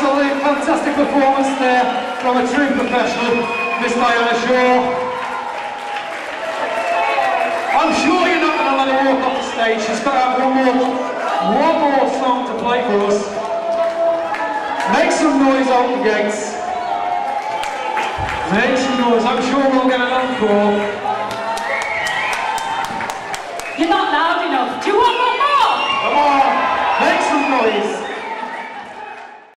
Absolutely fantastic performance there from a true professional, Miss Diane Shaw. I'm sure you're not going to let her walk off the stage. She's got to have one more song to play for us. Make some noise, Oakengates. Make some noise. I'm sure we'll get an encore. You're not loud enough. Do you want one more? Come on. Make some noise.